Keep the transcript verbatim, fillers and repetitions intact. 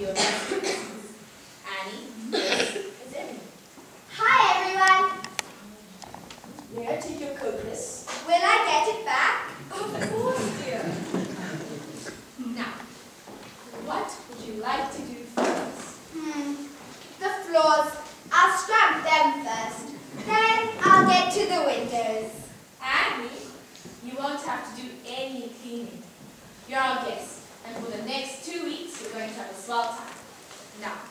your name? Annie, yes, is it? Hi everyone! May I take your coat, miss? Will I get it back? Of course, dear. Now, what would you like to do first? Hmm, the floors. I'll scrub them first. Then I'll get to the windows. Annie, you won't have to do any cleaning. You're our guest, and for the next two weeks, you're going to have a swell time. Now,